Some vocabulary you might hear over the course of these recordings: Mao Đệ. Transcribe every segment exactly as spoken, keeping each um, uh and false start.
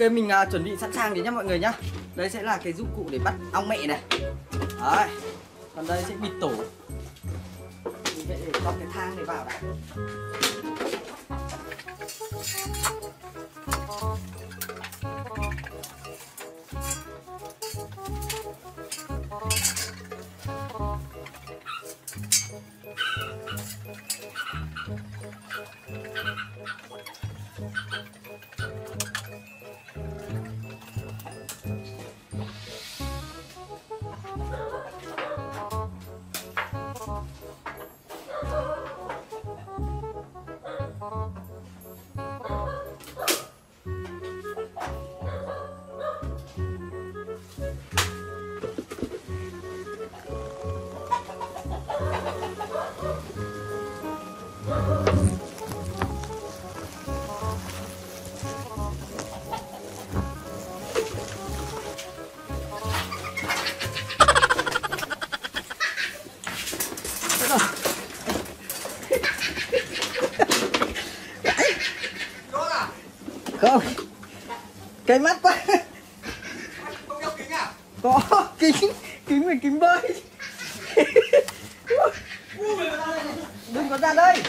Ok, mình uh, chuẩn bị sẵn sàng đấy nhá mọi người nhá. Đây sẽ là cái dụng cụ để bắt ong mẹ này. Đấy. Còn đây sẽ bịt tổ. Mình sẽ để con cái thang này vào đã. Không, cái mắt quá. Không đeo kính à? Có, kính, kính mình kính bơi. Đừng có ra đây.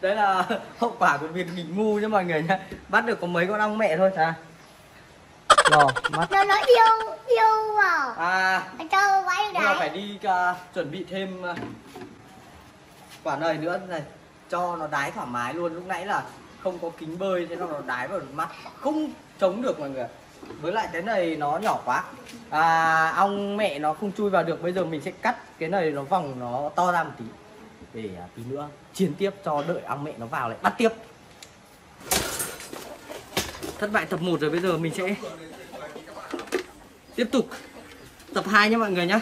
Đấy là hậu quả của việc mình ngu nhá mọi người nhá. Bắt được có mấy con ong mẹ thôi à. Lò, mắt. Nó nó yêu, yêu vào. À. Cho vãi đấy. Là phải đi uh, chuẩn bị thêm uh, quả này nữa này. Cho nó đái thoải mái luôn. Lúc nãy là không có kính bơi thế nó đái vào mắt. Không chống được mọi người. Với lại cái này nó nhỏ quá. À, ong mẹ nó không chui vào được. Bây giờ mình sẽ cắt cái này nó vòng nó to ra một tí. Để tí nữa chiến tiếp cho đợi ong mẹ nó vào lại bắt tiếp. Thất bại tập một rồi, bây giờ mình sẽ tiếp tục tập hai nhé mọi người nhé.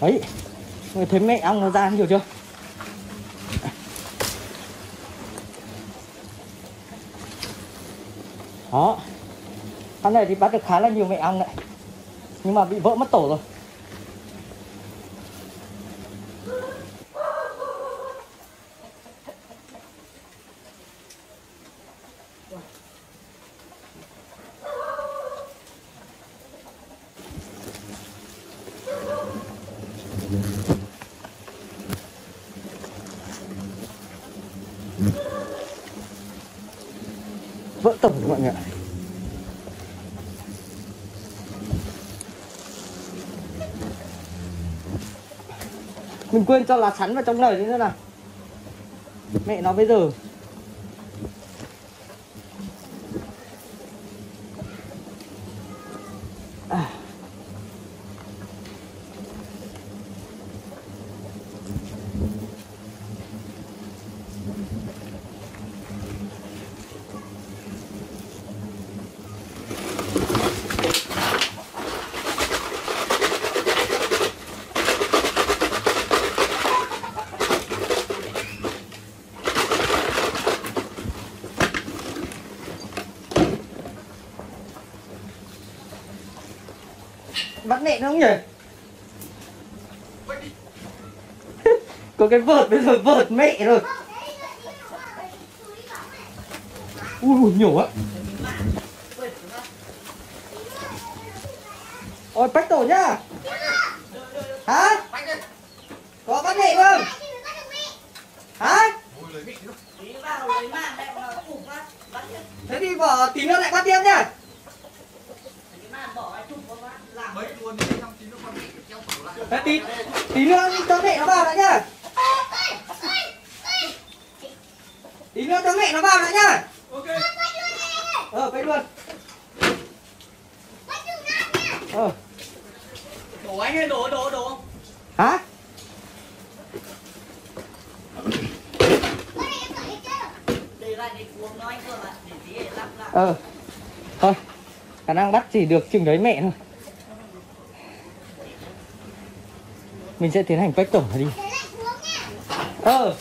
Đấy, người thấy mẹ ong nó ra hiểu chưa? Đó, con này thì bắt được khá là nhiều mẹ ong đấy, nhưng mà bị vỡ mất tổ rồi. Vỡ tổng các bạn ạ. Mình quên cho lá sắn vào trong nồi nữa nào. Mẹ nó bây giờ à. Bắt mẹ nó không nhỉ? Có cái vợt bây giờ vợt mẹ rồi. Ui ui nhiều á. Ôi bách tổ nhá. Hả? Có bắt mẹ không? Hả? vào lấy màn này nó ủng phát. Thế thì bỏ tí nữa lại bắt tiếp nhá. Cái màn bỏ ai chụp con làm mấy luôn đi xong tí nữa con đi kéo cổ lại. Thế tí tí nữa cho mẹ nó vào lại nhá. Tí nữa cho mẹ nó vào lại nhá. Ok. Ờ quay luôn. Ờ. Đổ anh ơi, đổ, đổ, đổ. Hả? Để lại để cuồng nó anh cơ mà. Để tí để lắp lại. Ờ. Thôi, khả năng bắt chỉ được chừng đấy mẹ thôi. Mình sẽ tiến hành quách tổng đi. Để lại cuồng nha. Ờ.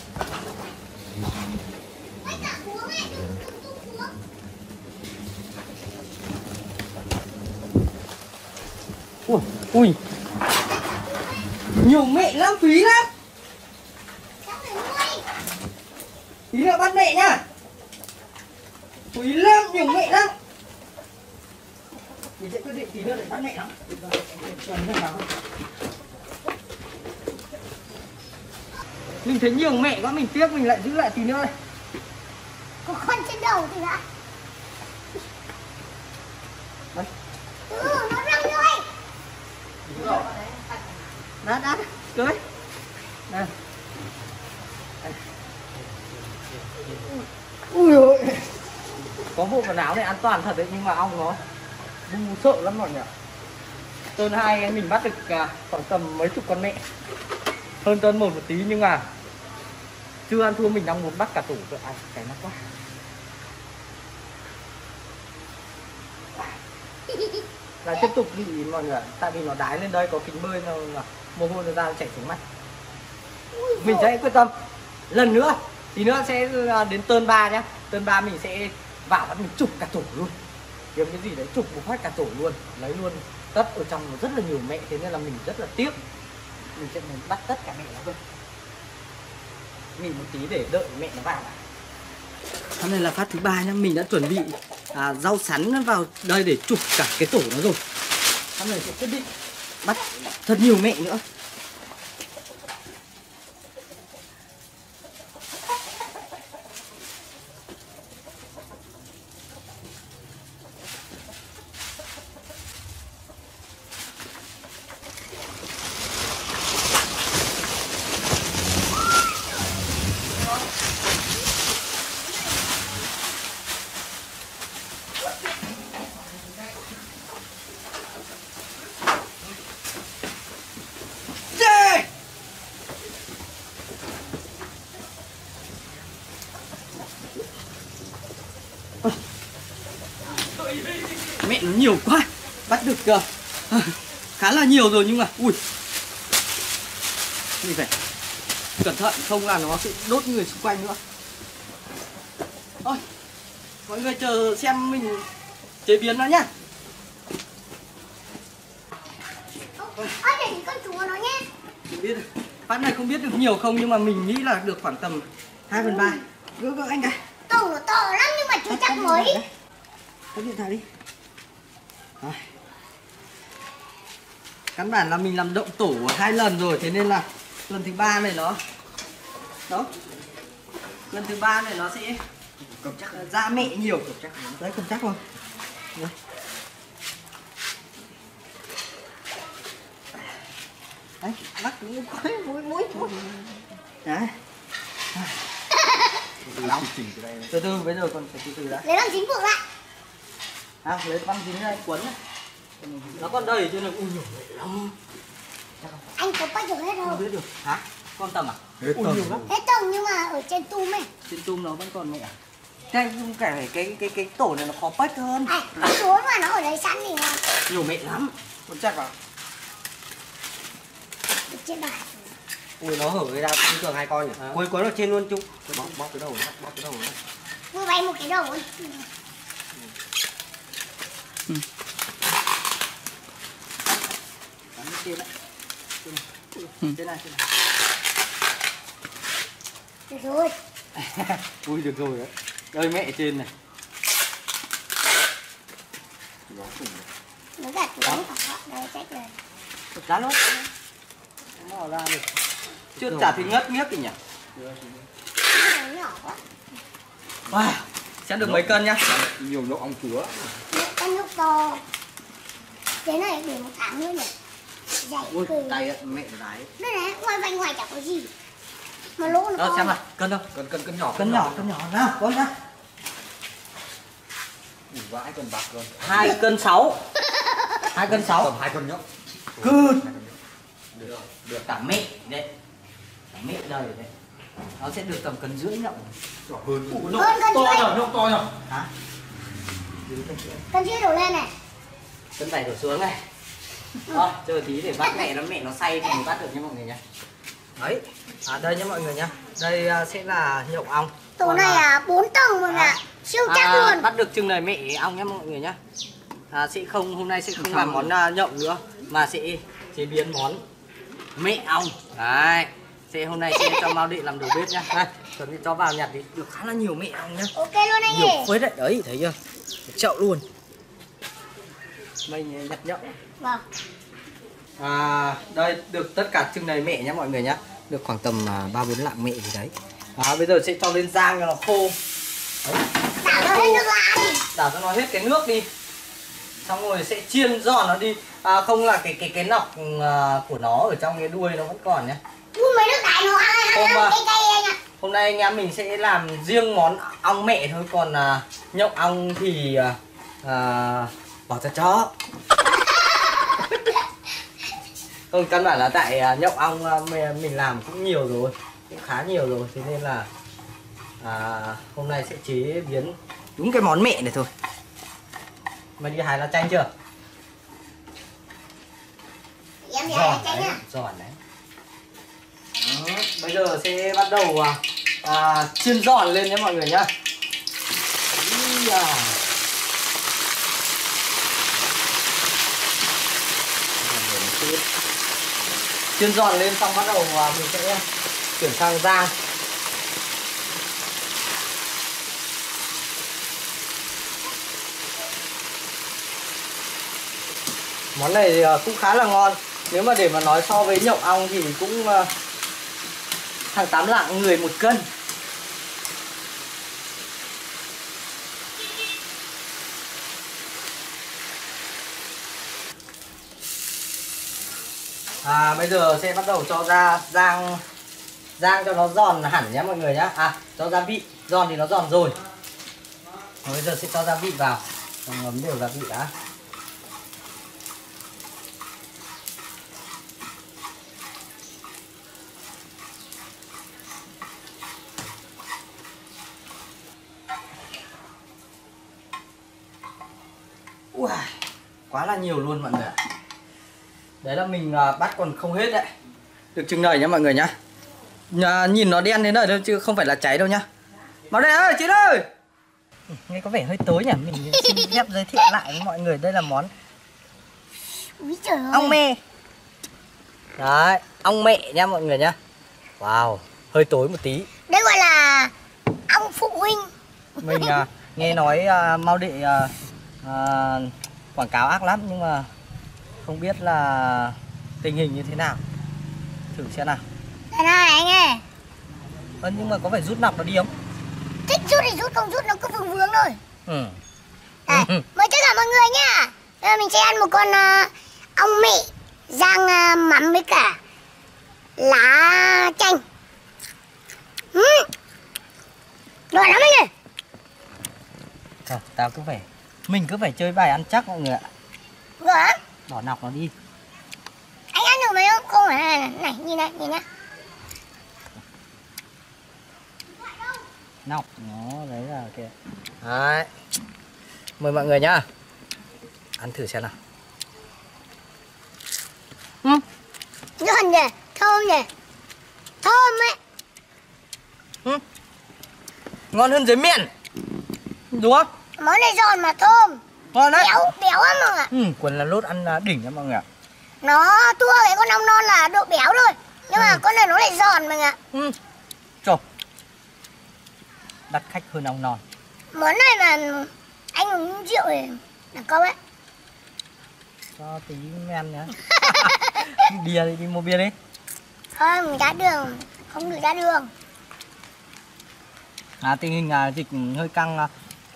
Ui, ui, nhiều mẹ lãng phí lắm. Tí nữa bắt mẹ nha. Quý lắm, nhiều mẹ lắm. Mình sẽ quyết định tí nữa để bắt mẹ lắm. Mình thấy nhiều mẹ quá, mình tiếc mình lại giữ lại tí nữa đây. Có con trên đầu thì đã. Đấy. Ừ, nó răng rồi. Đã đã cưới nè. Ui ôi, có bộ quần áo này an toàn thật đấy, nhưng mà ong nó bung sợ lắm mọi người. Tơn hai mình bắt được khoảng tầm mấy chục con mẹ, hơn tơn một một tí, nhưng mà chưa ăn thua. Mình đang muốn bắt cả tủ rồi. À, cái nó quá. Là tiếp tục bị mọi người, tại vì nó đái lên đây có kính bơi nên là mồ hôi nó ra chảy xuống mặt. Mình sẽ quyết tâm lần nữa, tí nữa sẽ đến tơn ba nhá. Tơn ba mình sẽ vào bắt mình chụp cả tổ luôn, kiếm cái gì đấy chụp một phát cả tổ luôn, lấy luôn tất. Ở trong nó rất là nhiều mẹ, thế nên là mình rất là tiếc. Mình sẽ muốn bắt tất cả mẹ nó luôn, nghỉ một tí để đợi mẹ nó vào. Hôm nay là phát thứ ba nhá, mình đã chuẩn bị à, rau sắn vào đây để chụp cả cái tổ nó rồi. Hôm nay sẽ quyết định bắt thật nhiều mẹ nữa. Mẹ nó nhiều quá, bắt được uh, khá là nhiều rồi, nhưng mà ui mình phải cẩn thận không là nó sẽ đốt người xung quanh nữa. Thôi mọi người chờ xem mình chế biến nó nhá. Ôi để con chúa nó nhé. Mình biết phát này không biết được nhiều không, nhưng mà mình nghĩ là được khoảng tầm hai phần ba. Gỡ gỡ anh đây. Tổ nó to lắm nhưng mà chưa chắc mới. Cắt điện thoại đi. Rồi. Căn bản là mình làm động tổ hai lần rồi, thế nên là lần thứ ba này nó đó, lần thứ ba này nó sẽ cầm chắc ra mẹ nhiều. Cầm chắc đấy, cầm chắc thôi. Đấy, bắt mũi mũi mũi mũi. Đấy. Từ từ, bây giờ còn phải từ từ đã. Lấy làm chính vụ lại. À, lấy băng dính ra quấn này. Nó còn đầy cho nên ui nhiều lắm. Anh có bắt được hết không? Không biết được. Hả? Con tầm à? Hết tầm. Hết tầm nhưng mà ở trên tum ấy. Trên tum nó vẫn còn mẹ. Cái cái cái cái cái tổ này nó khó bắt hơn. À, cái số mà nó ở đấy sẵn thì mà. Nhiều mẹ lắm. Con chắc vào. Trên bài. Ui nó hở cái ra cũng thường hai con nhỉ. Quấy quấy nó trên luôn chung. Bóp bóp cái đầu nó, bóp cái đầu nó. Vừa bay một cái đầu ấy. Ừ. Trên này. Trên này. Ừ. Trên này, trên này. Được rồi. Ui được rồi đấy. Đây mẹ trên này. Nó gạt xuống. Đây trách này. Cá lốt. Nó vào ra được. Chưa chả thì ngất nghiếc thì nhỉ. Nó nhỏ quá. Wow, sẽ được mấy cân nhá. Nhiều đậu ong chúa. Con lúc to. Thế này để một tháng nữa nhỉ. Dạy ui, cười. Tay mẹ lái. Đây này, ngoài vành ngoài chẳng có gì. Mà lỗ nó đó, xem này, cân đâu? Cân cân cân nhỏ, cân nhỏ, cân nhỏ nào, con nhá. Ủa vãi cân bạc luôn. hai cân sáu. hai cân sáu. Tầm hai cân nhá. Cứ được, được cả mẹ đấy. Cả mẹ đời đấy. Nó sẽ được tầm cân rưỡi nhậu. Nhỏ hơn. Ủa nó to nhở, nó to nhở. Hả? Cân rưỡi đổ lên này. Cân bảy đổ xuống này. Thôi, chờ tí để bắt mẹ nó mẹ nó say thì mình bắt được nha mọi người nhá. Đấy, à đây nhá mọi người nhá. Đây sẽ là nhậu ong. Tổ này là bốn tầng mọi người ạ. Siêu chắc à, luôn. Bắt được chừng này mẹ ong nhá mọi người nhá. À, sẽ không hôm nay sẽ không làm món nhậu nữa mà sẽ chế biến món mẹ ong. Đấy. Sẽ hôm nay sẽ cho Mao Đệ làm đầu bếp nhá. Đây, chuẩn bị cho vào nhặt thì được khá là nhiều mẹ ong nhá. Ok luôn anh nhỉ. Quấy đấy, đấy thấy chưa? Chậu luôn. Mình nhặt nhậu. Vâng. À, đây được tất cả chừng này mẹ nhá mọi người nhá. Được khoảng tầm ba bốn lạng mẹ gì đấy. À, bây giờ sẽ cho lên rang cho nó khô. Đảo cho nó hết cái nước đi. Xong rồi sẽ chiên giòn nó đi. À, không là cái cái cái nọc của nó ở trong cái đuôi nó vẫn còn nhá. Hôm, à, hôm nay anh em mình sẽ làm riêng món ong mẹ thôi, còn à, nhậu ong thì à, bỏ cho chó. Không, căn bản là tại à, nhậu ong à, mình làm cũng nhiều rồi, cũng khá nhiều rồi, thế nên là à, hôm nay sẽ chế biến đúng cái món mẹ này thôi. Mày đi hái lá chanh chưa? Em đi hái lá chanh à? Giòn đấy. Đó, bây giờ sẽ bắt đầu à, à, chiên giòn lên nhé mọi người nhá. Chiên giòn lên xong bắt đầu à, mình sẽ chuyển sang rang. Món này à, cũng khá là ngon. Nếu mà để mà nói so với nhậu ong thì cũng à, hàng tám lạng người một cân. À, bây giờ sẽ bắt đầu cho ra rang rang cho nó giòn hẳn nhé mọi người nhá. À, cho gia vị, giòn thì nó giòn rồi. Và bây giờ sẽ cho gia vị vào, ngấm đều gia vị đã. Wow, quá là nhiều luôn mọi người ạ. Đấy là mình bắt còn không hết đấy. Được chừng này nhá mọi người nhá. Nhà, nhìn nó đen thế này thôi chứ không phải là cháy đâu nhá. Mao Đệ ơi, chị ơi. Nghe có vẻ hơi tối nhỉ. Mình xin phép giới thiệu lại với mọi người. Đây là món ong mẹ. Đấy, ong mẹ nhá mọi người nhá. Wow, hơi tối một tí. Đây gọi là ong phụ huynh. Mình à, nghe nói à, Mao Đệ à, à, quảng cáo ác lắm nhưng mà không biết là tình hình như thế nào. Thử xem nào. Đây này anh ơi. Ơ nhưng mà có phải rút nọc nó đi không? Thích rút thì rút, không rút nó cứ vướng vướng thôi. Ừ. Đấy, mời tất cả mọi người nhá. Bây giờ mình sẽ ăn một con uh, ong mẹ rang uh, mắm với cả lá chanh. Ừ. Ngon lắm anh ơi. Thôi, tao cứ phải mình cứ phải chơi bài ăn chắc mọi người ạ. Vâng. Bỏ nọc nó đi. Anh ăn được mấy không? Không phải này, này, này, nhìn này, nhìn này. Nọc nó đấy là kìa. Đấy. Mời mọi người nhá. Ăn thử xem nào. Ừ. Giòn nhỉ, thơm nhỉ. Thơm ấy. Ừ. Ngon hơn dưới miệng. Đúng không? Món này giòn mà thơm. Ngon đấy. Béo, béo lắm mọi người ạ. Ừ, quần là lốt ăn đỉnh lắm mọi người ạ. Nó tua cái con ong non là độ béo thôi. Nhưng ừ. mà con này nó lại giòn mọi người ạ. Ừ. Trời. Đắt khách hơn ong non. Món này mà anh uống rượu thì đẳng cấp ấy. Cho tí men nhá. Bia đi, đi mua bia đi. Thôi, mình ra đường, không được ra đường. à, tình hình à, dịch hơi căng, à,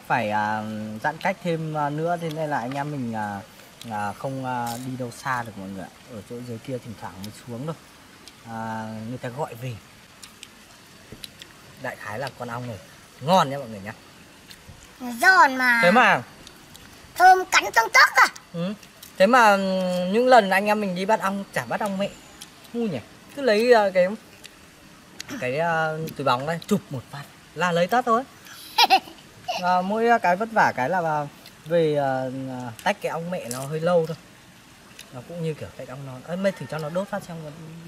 phải à, giãn cách thêm à, nữa, thế nên là anh em mình à, à, không à, đi đâu xa được mọi người ạ. Ở chỗ dưới kia thỉnh thoảng mới xuống thôi, à, người ta gọi về. Đại khái là con ong này ngon nhé mọi người nhé, giòn mà, thế mà thơm cắn trong tóc à. Ừ. Thế mà những lần anh em mình đi bắt ong chả bắt ong mẹ, ngu nhỉ, cứ lấy cái cái túi bóng đây chụp một phát là lấy tất thôi. À, mỗi cái vất vả cái là về uh, tách cái ong mẹ nó hơi lâu thôi, nó cũng như kiểu tách ong non. Ơ mày thử cho nó đốt phát xem.